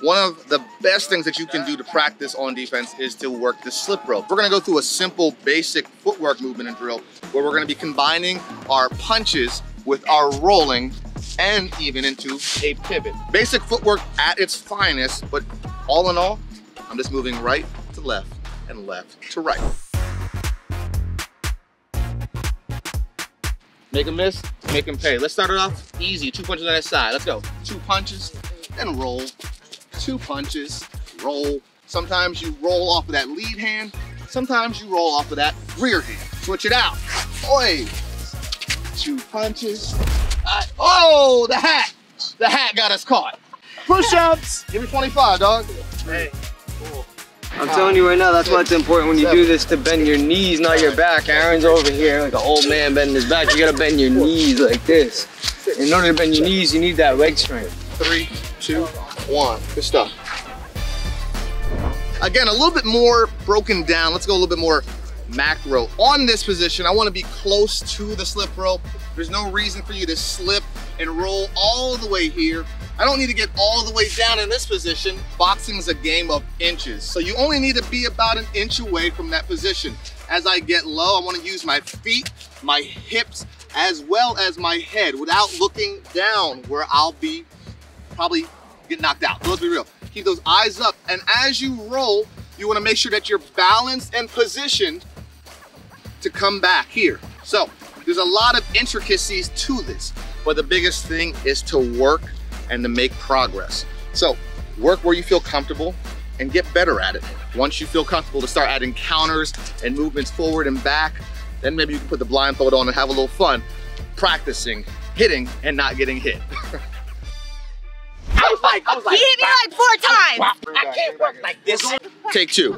One of the best things that you can do to practice on defense is to work the slip rope. We're gonna go through a simple basic footwork movement and drill where we're gonna be combining our punches with our rolling and even into a pivot. Basic footwork at its finest, but all in all, I'm just moving right to left and left to right. Make them miss, make them pay. Let's start it off easy, 2 punches on that side, let's go. 2 punches, then roll. 2 punches, roll. Sometimes you roll off of that lead hand, sometimes you roll off of that rear hand. Switch it out. Oi! 2 punches. Oh, the hat! The hat got us caught. Push-ups! Give me 25, dog. Hey, cool. I'm telling you right now, that's why it's important when you do this to bend your knees, not your back. Aaron's over here like an old man bending his back. You gotta bend your knees like this. In order to bend your knees, you need that leg strength. 3, 2, 1, good stuff. Again, a little bit more broken down. Let's go a little bit more macro. On this position, I wanna be close to the slip rope. There's no reason for you to slip and roll all the way here. I don't need to get all the way down in this position. Boxing's a game of inches. So you only need to be about an inch away from that position. As I get low, I wanna use my feet, my hips, as well as my head without looking down where I'll be probably get knocked out. So let's be real. Keep those eyes up. And as you roll, you wanna make sure that you're balanced and positioned to come back here. So there's a lot of intricacies to this, but the biggest thing is to work and to make progress. So work where you feel comfortable and get better at it. Once you feel comfortable to start adding counters and movements forward and back, then maybe you can put the blindfold on and have a little fun practicing hitting and not getting hit. I was like, he hit me like 4 times. I can't work like this. Take 2.